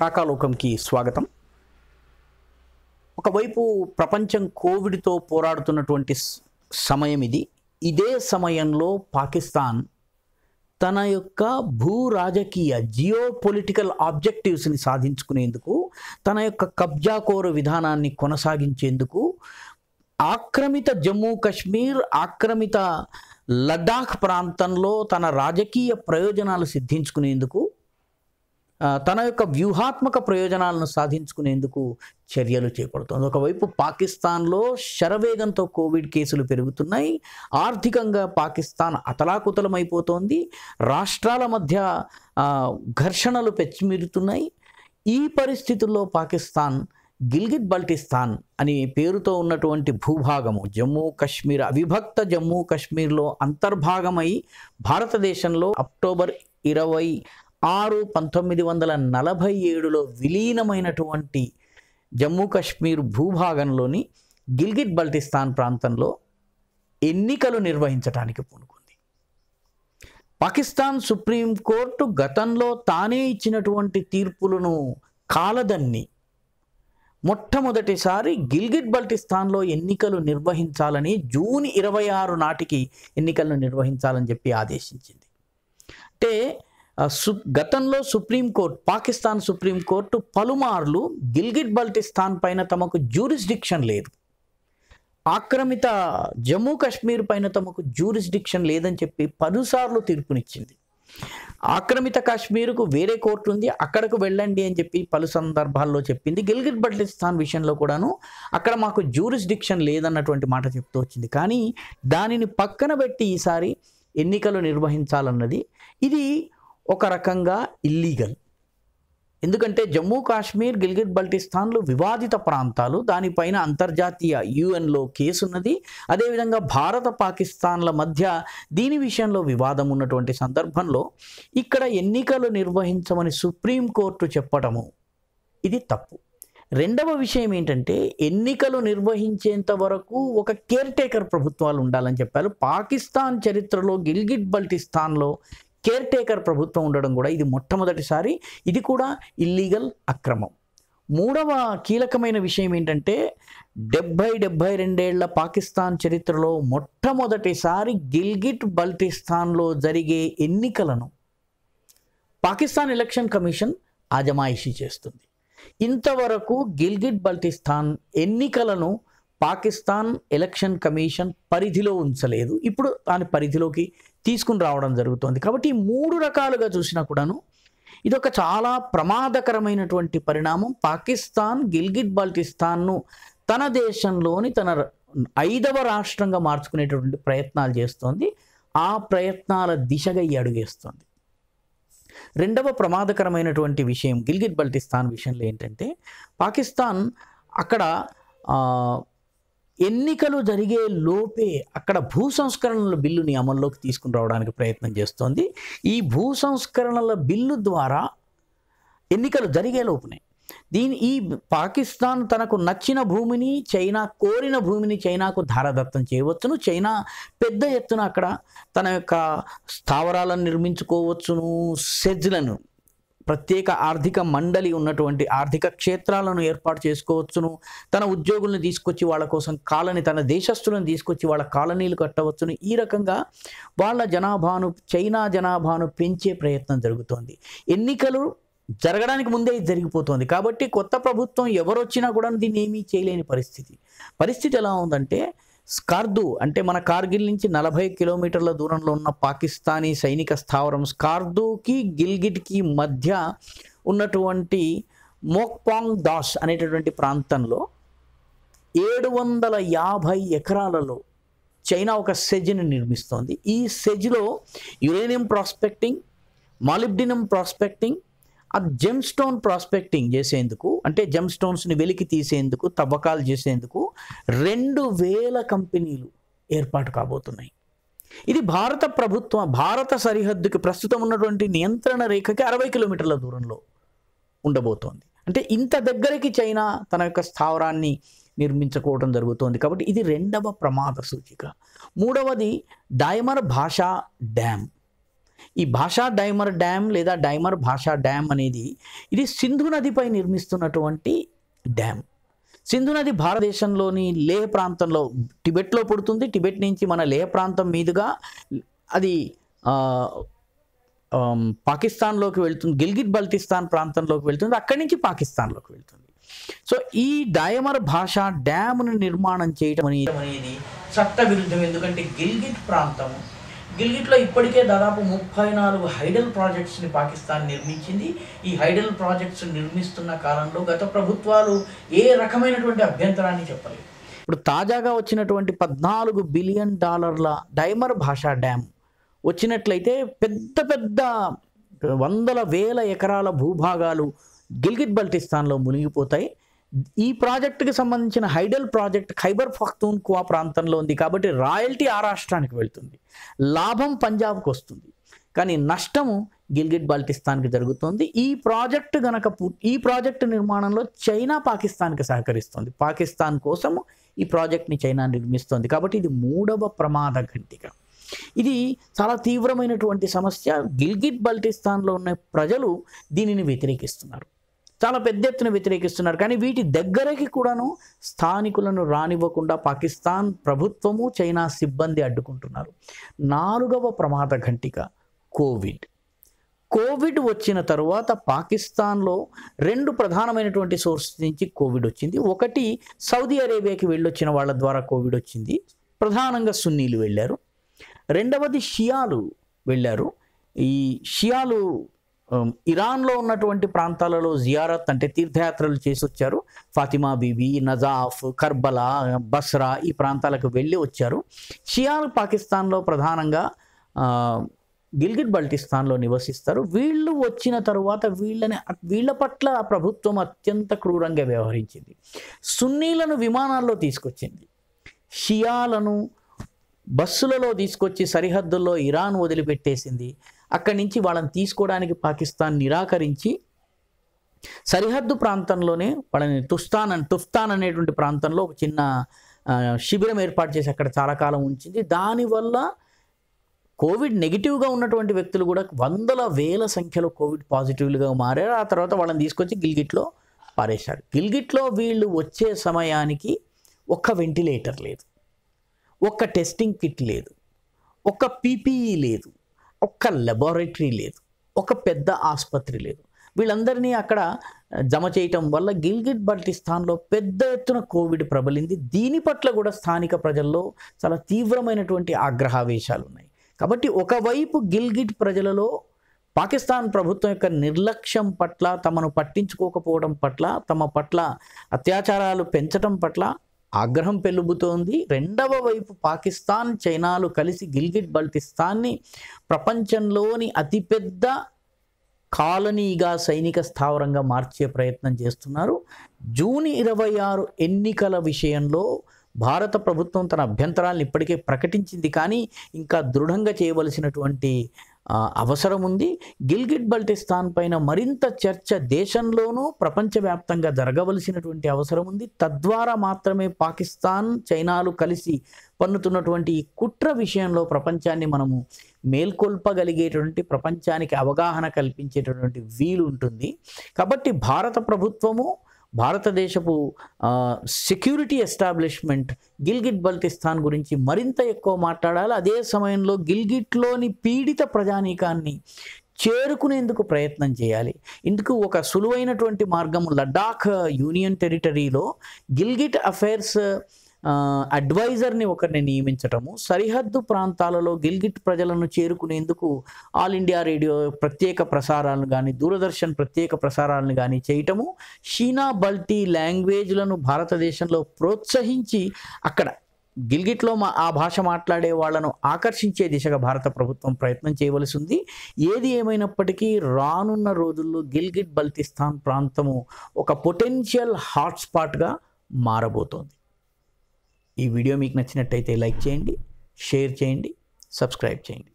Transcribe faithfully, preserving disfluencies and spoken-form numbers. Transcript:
రాకా లోకంకి స్వాగతం। ఒకవైపు ప్రపంచం కోవిడ్ తో పోరాడుతున్నటువంటి సమయం ఇది। ఇదే సమయంలో పాకిస్తాన్ తన యొక్క భూ రాజకీయ జియోపొలిటికల్ ఆబ్జెక్టివ్స్ ని సాధించుకునేందుకు తన యొక్క కబ్జా కోరు విధానాన్ని కొనసాగించేందుకు ఆక్రమిత జమ్మూ కాశ్మీర్ ఆక్రమిత లడాఖ్ ప్రాంతంలో తన రాజకీయ ప్రయోజనాలను సిద్ధించుకునేందుకు తన యొక్క వ్యూహాత్మక ప్రయోజనాలను సాధించుకునేందుకు చర్యలు చేపడుతోంది। ఒకవైపు పాకిస్తాన్లో శరవేగంతో కోవిడ్ కేసులు పెరుగుతున్నాయి, ఆర్థికంగా పాకిస్తాన్ అతలాకుతలమైపోతోంది, రాష్ట్రాల మధ్య ఘర్షణలు పెచ్చిమిరుతున్నాయి। ఈ పరిస్థితుల్లో పాకిస్తాన్ గిల్గిట్ బల్టిస్తాన్ అనే పేరుతో ఉన్నటువంటి భూభాగము జమ్మూ కాశ్మీర్ అవిభక్త జమ్మూ కాశ్మీర్లో అంతర్భాగమై భారతదేశంలో అక్టోబర్ ఇరవై ఆరు పంతొమ్మిది వందల నలభై ఏడులో విలీనమైనటువంటి జమ్మూ కాశ్మీర్ భూభాగంలోని గిల్గిట్ బల్టిస్తాన్ ప్రాంతంలో ఎన్నికలు నిర్వహించడానికి పూనుకుంది। పాకిస్తాన్ సుప్రీంకోర్టు గతంలో తానే ఇచ్చినటువంటి తీర్పులను కాలదన్ని మొట్టమొదటిసారి గిల్గిట్ బల్టిస్తాన్లో ఎన్నికలు నిర్వహించాలని జూన్ ఇరవై ఆరు నాటికి ఎన్నికలను నిర్వహించాలని చెప్పి ఆదేశించింది। అంటే సు గతంలో సుప్రీంకోర్టు పాకిస్తాన్ సుప్రీంకోర్టు పలుమార్లు గిల్గిట్ బల్టిస్తాన్ పైన తమకు జ్యూరిస్డిక్షన్ లేదు, ఆక్రమిత జమ్మూ కాశ్మీర్ పైన తమకు జ్యూరిస్డిక్షన్ లేదని చెప్పి పలుసార్లు తీర్పునిచ్చింది। ఆక్రమిత కాశ్మీర్కు వేరే కోర్టు ఉంది, అక్కడకు వెళ్ళండి అని చెప్పి పలు సందర్భాల్లో చెప్పింది। గిల్గిట్ బల్టిస్తాన్ విషయంలో కూడాను అక్కడ మాకు జ్యూరిస్డిక్షన్ లేదన్నటువంటి మాట చెప్తూ వచ్చింది। కానీ దానిని పక్కన పెట్టి ఈసారి ఎన్నికలు నిర్వహించాలన్నది ఇది ఒక రకంగా ఇల్లీగల్। ఎందుకంటే జమ్మూ కాశ్మీర్ గిల్గిట్ బల్టిస్తాన్లు వివాదిత ప్రాంతాలు, దానిపైన అంతర్జాతీయ యూఎన్లో కేసు ఉన్నది, అదేవిధంగా భారత పాకిస్తాన్ల మధ్య దీని విషయంలో వివాదం ఉన్నటువంటి సందర్భంలో ఇక్కడ ఎన్నికలు నిర్వహించమని సుప్రీంకోర్టు చెప్పడము ఇది తప్పు। రెండవ విషయం ఏంటంటే ఎన్నికలు నిర్వహించేంత వరకు ఒక కేర్ టేకర్ ప్రభుత్వాలు ఉండాలని చెప్పారు। పాకిస్తాన్ చరిత్రలో గిల్గిట్ బల్టిస్తాన్లో కేర్ టేకర్ ప్రభుత్వం ఉండడం కూడా ఇది మొట్టమొదటిసారి, ఇది కూడా ఇల్లీగల్ అక్రమం। మూడవ కీలకమైన విషయం ఏంటంటే డెబ్బై డెబ్బై రెండేళ్ల పాకిస్తాన్ చరిత్రలో మొట్టమొదటిసారి గిల్గిట్ బల్టిస్తాన్లో జరిగే ఎన్నికలను పాకిస్తాన్ ఎలక్షన్ కమిషన్ ఆజమాయిషీ చేస్తుంది। ఇంతవరకు గిల్గిట్ బల్టిస్తాన్ ఎన్నికలను పాకిస్తాన్ ఎలక్షన్ కమిషన్ పరిధిలో ఉంచలేదు, ఇప్పుడు దాని పరిధిలోకి తీసుకుని రావడం జరుగుతోంది। కాబట్టి మూడు రకాలుగా చూసినా కూడాను ఇదొక చాలా ప్రమాదకరమైనటువంటి పరిణామం। పాకిస్తాన్ గిల్గిట్ బల్టిస్తాన్ను తన దేశంలోని తన ఐదవ రాష్ట్రంగా మార్చుకునేటటువంటి ప్రయత్నాలు చేస్తోంది, ఆ ప్రయత్నాల దిశగా ఈ అడుగేస్తోంది। రెండవ ప్రమాదకరమైనటువంటి విషయం గిల్గిట్ బల్టిస్తాన్ విషయంలో ఏంటంటే పాకిస్తాన్ అక్కడ ఎన్నికలు జరిగే లోపే అక్కడ భూ సంస్కరణల బిల్లుని అమల్లోకి తీసుకుని రావడానికి ప్రయత్నం చేస్తోంది। ఈ భూ సంస్కరణల బిల్లు ద్వారా ఎన్నికలు జరిగే లోపునే దీని ఈ పాకిస్తాన్ తనకు నచ్చిన భూమిని చైనా కోరిన భూమిని చైనాకు ధారదత్తం చేయవచ్చును, చైనా పెద్ద ఎత్తున అక్కడ తన యొక్క స్థావరాలను నిర్మించుకోవచ్చును, సెజ్లను ప్రత్యేక ఆర్థిక మండలి ఉన్నటువంటి ఆర్థిక క్షేత్రాలను ఏర్పాటు చేసుకోవచ్చును, తన ఉద్యోగులను తీసుకొచ్చి వాళ్ళ కోసం కాలనీ తన దేశస్తులను తీసుకొచ్చి వాళ్ళ కాలనీలు కట్టవచ్చును, ఈ రకంగా వాళ్ళ జనాభాను చైనా జనాభాను పెంచే ప్రయత్నం జరుగుతోంది। ఎన్నికలు జరగడానికి ముందే ఇది జరిగిపోతుంది కాబట్టి కొత్త ప్రభుత్వం ఎవరొచ్చినా కూడా దీన్ని ఏమీ చేయలేని పరిస్థితి పరిస్థితి ఎలా ఉందంటే స్కార్దు అంటే మన కార్గిల్ నుంచి నలభై కిలోమీటర్ల దూరంలో ఉన్న పాకిస్తానీ సైనిక స్థావరం స్కార్దుకి గిల్గిట్కి మధ్య ఉన్నటువంటి మోక్పాంగ్ దాస్ అనేటటువంటి ప్రాంతంలో ఏడు వందల యాభై ఎకరాలలో చైనా ఒక సెజ్ని నిర్మిస్తోంది। ఈ సెజ్లో యురేనియం ప్రాస్పెక్టింగ్, మాలిబ్డినం ప్రాస్పెక్టింగ్, ఆ జెమ్ స్టోన్ ప్రాస్పెక్టింగ్ చేసేందుకు అంటే జెమ్ స్టోన్స్ని వెలికి తీసేందుకు తవ్వకాలు చేసేందుకు రెండు వేల కంపెనీలు ఏర్పాటు కాబోతున్నాయి। ఇది భారత ప్రభుత్వ భారత సరిహద్దుకి ప్రస్తుతం ఉన్నటువంటి నియంత్రణ రేఖకి అరవై కిలోమీటర్ల దూరంలో ఉండబోతోంది। అంటే ఇంత దగ్గరికి చైనా తన యొక్క స్థావరాన్ని నిర్మించుకోవడం జరుగుతోంది కాబట్టి ఇది రెండవ ప్రమాద సూచిక। మూడవది డైమర్ భాషా డ్యామ్, ఈ భాషా డైమర్ డ్యామ్ లేదా డైమర్ భాషా డ్యామ్ అనేది ఇది సింధు నదిపై నిర్మిస్తున్నటువంటి డ్యామ్. సింధు నది భారతదేశంలోని లేహ్ ప్రాంతంలో టిబెట్లో పుడుతుంది. టిబెట్ నుంచి మన లేహ్ ప్రాంతం మీదుగా అది పాకిస్తాన్లోకి వెళ్తుంది, గిల్గిట్ బల్తిస్తాన్ ప్రాంతంలోకి వెళ్తుంది, అక్కడి నుంచి పాకిస్తాన్లోకి వెళ్తుంది. సో ఈ డైమర్ భాష డ్యామ్ను నిర్మాణం చేయడం అనేది చట్టవిరుద్ధం. ఎందుకంటే గిల్గిట్ ప్రాంతం, గిల్గిట్లో ఇప్పటికే దాదాపు ముప్పై నాలుగు హైడల్ ప్రాజెక్ట్స్ని పాకిస్తాన్ నిర్మించింది. ఈ హైడల్ ప్రాజెక్ట్స్ నిర్మిస్తున్న కాలంలో గత ప్రభుత్వాలు ఏ రకమైనటువంటి అభ్యంతరాన్ని చెప్పలేదు. ఇప్పుడు తాజాగా వచ్చినటువంటి పద్నాలుగు బిలియన్ డాలర్ల డైమర్ భాషా డ్యామ్ వచ్చినట్లయితే పెద్ద పెద్ద వందల వేల ఎకరాల భూభాగాలు గిల్గిట్ బల్టిస్తాన్లో మునిగిపోతాయి. ఈ ప్రాజెక్టుకి సంబంధించిన హైడల్ ప్రాజెక్ట్ ఖైబర్ పఖ్తూన్ఖ్వా ప్రాంతంలో ఉంది కాబట్టి రాయల్టీ ఆ రాష్ట్రానికి వెళ్తుంది, లాభం పంజాబ్కి వస్తుంది, కానీ నష్టము గిల్గిట్ బల్టిస్తాన్కి జరుగుతుంది. ఈ ప్రాజెక్టు గనక ఈ ప్రాజెక్టు నిర్మాణంలో చైనా పాకిస్తాన్కి సహకరిస్తుంది. పాకిస్తాన్ కోసం ఈ ప్రాజెక్ట్ని చైనా నిర్మిస్తుంది. కాబట్టి ఇది మూడవ ప్రమాద ఘంటిక. ఇది చాలా తీవ్రమైనటువంటి సమస్య. గిల్గిట్ బల్టిస్తాన్లో ఉన్న ప్రజలు దీనిని వ్యతిరేకిస్తున్నారు, చాలా పెద్ద ఎత్తున వ్యతిరేకిస్తున్నారు. కానీ వీటి దగ్గరకి కూడాను స్థానికులను రానివ్వకుండా పాకిస్తాన్ ప్రభుత్వము, చైనా సిబ్బంది అడ్డుకుంటున్నారు. నాలుగవ ప్రమాద ఘంటిక కోవిడ్. కోవిడ్ వచ్చిన తర్వాత పాకిస్తాన్లో రెండు ప్రధానమైనటువంటి సోర్స్ నుంచి కోవిడ్ వచ్చింది. ఒకటి సౌదీ అరేబియాకి వెళ్ళొచ్చిన వాళ్ళ ద్వారా కోవిడ్ వచ్చింది, ప్రధానంగా సున్నీలు వెళ్ళారు. రెండవది షియాలు వెళ్ళారు. ఈ షియాలు ఇరాన్లో ఉన్నటువంటి ప్రాంతాలలో జియారత్ అంటే తీర్థయాత్రలు చేసి వచ్చారు. Fatima Bibi, Najaf, Karbala, Basra ఈ ప్రాంతాలకు వెళ్ళి వచ్చారు. షియాలు పాకిస్తాన్లో ప్రధానంగా గిల్గిట్ బల్టిస్తాన్లో నివసిస్తారు. వీళ్ళు వచ్చిన తర్వాత వీళ్ళని వీళ్ళ పట్ల ప్రభుత్వం అత్యంత క్రూరంగా వ్యవహరించింది. సున్నీలను విమానాల్లో తీసుకొచ్చింది, షియాలను బస్సులలో తీసుకొచ్చి సరిహద్దుల్లో ఇరాన్ వదిలిపెట్టేసింది. అక్కడి నుంచి వాళ్ళని తీసుకోవడానికి పాకిస్తాన్ నిరాకరించి సరిహద్దు ప్రాంతంలోనే వాళ్ళని తుస్తాన్ అని తుఫ్తాన్ అనేటువంటి ప్రాంతంలో ఒక చిన్న శిబిరం ఏర్పాటు చేసి అక్కడ చాలా కాలం ఉంచింది. దానివల్ల కోవిడ్ నెగిటివ్గా ఉన్నటువంటి వ్యక్తులు కూడా వందల వేల సంఖ్యలో కోవిడ్ పాజిటివ్లుగా మారారు. ఆ తర్వాత వాళ్ళని తీసుకొచ్చి గిల్గిట్లో పారేశారు. గిల్గిట్లో వీళ్ళు వచ్చే సమయానికి ఒక్క వెంటిలేటర్ లేదు, ఒక్క టెస్టింగ్ కిట్ లేదు, ఒక్క పీపీఈ లేదు, ఒక్క లెబొరేటరీ లేదు, ఒక పెద్ద ఆసుపత్రి లేదు. వీళ్ళందరినీ అక్కడ జమ చేయటం వల్ల గిల్గిట్ బల్టిస్తాన్లో పెద్ద ఎత్తున కోవిడ్ ప్రబలింది. దీని పట్ల కూడా స్థానిక ప్రజల్లో చాలా తీవ్రమైనటువంటి ఆగ్రహావేశాలు ఉన్నాయి. కాబట్టి ఒకవైపు గిల్గిట్ ప్రజలలో పాకిస్తాన్ ప్రభుత్వం యొక్క నిర్లక్ష్యం పట్ల, తమను పట్టించుకోకపోవడం పట్ల, తమ పట్ల అత్యాచారాలు పెంచడం పట్ల ఆగ్రహం పెలుగుతోంది. రెండవ వైపు పాకిస్తాన్, చైనాలు కలిసి గిల్గిట్ బల్టిస్తాన్ని ప్రపంచంలోని అతిపెద్ద కాలనీగా, సైనిక స్థావరంగా మార్చే ప్రయత్నం చేస్తున్నారు. జూన్ ఇరవై ఆరు ఎన్నికల విషయంలో భారత ప్రభుత్వం తన అభ్యంతరాలను ఇప్పటికే ప్రకటించింది, కానీ ఇంకా దృఢంగా చేయవలసినటువంటి అవసరం ఉంది. గిల్గిట్ బల్టిస్తాన్ పైన మరింత చర్చ దేశంలోనూ ప్రపంచవ్యాప్తంగా జరగవలసినటువంటి అవసరం ఉంది. తద్వారా మాత్రమే పాకిస్తాన్, చైనాలు కలిసి పన్నుతున్నటువంటి ఈ కుట్ర విషయంలో ప్రపంచాన్ని మనము మేల్కొల్పగలిగేటువంటి, ప్రపంచానికి అవగాహన కల్పించేటటువంటి వీలు ఉంటుంది. కాబట్టి భారత ప్రభుత్వము, భారతదేశపు సెక్యూరిటీ ఎస్టాబ్లిష్మెంట్ గిల్గిట్ బల్టిస్తాన్ గురించి మరింత ఎక్కువ మాట్లాడాలి. అదే సమయంలో గిల్గిట్లోని పీడిత ప్రజానీకాన్ని చేరుకునేందుకు ప్రయత్నం చేయాలి. ఇందుకు ఒక సులువైనటువంటి మార్గం లడాఖ్ యూనియన్ టెరిటరీలో గిల్గిట్ అఫైర్స్ అడ్వైజర్ని ఒకరిని నియమించటము, సరిహద్దు ప్రాంతాలలో గిల్గిట్ ప్రజలను చేరుకునేందుకు ఆల్ ఇండియా రేడియో ప్రత్యేక ప్రసారాలను కానీ, దూరదర్శన్ ప్రత్యేక ప్రసారాలను కానీ చేయటము, షీనా బల్టీ లాంగ్వేజ్లను భారతదేశంలో ప్రోత్సహించి అక్కడ గిల్గిట్లో మా ఆ భాష మాట్లాడే వాళ్లను ఆకర్షించే దిశగా భారత ప్రభుత్వం ప్రయత్నం చేయవలసి ఉంది. ఏది ఏమైనప్పటికీ రానున్న రోజుల్లో గిల్గిట్ బల్టిస్తాన్ ప్రాంతము ఒక పొటెన్షియల్ హాట్స్పాట్గా మారబోతోంది. ఈ వీడియో మీకు నచ్చినట్టయితే లైక్ చేయండి, షేర్ చేయండి, సబ్స్క్రైబ్ చేయండి.